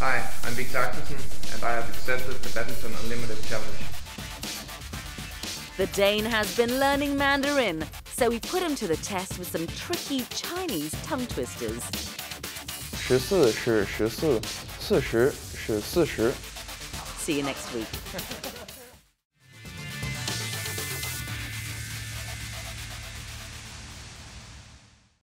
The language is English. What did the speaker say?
Hi, I'm Viktor Axelsen and I have accepted the Badminton Unlimited Challenge. The Dane has been learning Mandarin, so we put him to the test with some tricky Chinese tongue twisters. 14 是14, 40 是40. See you next week.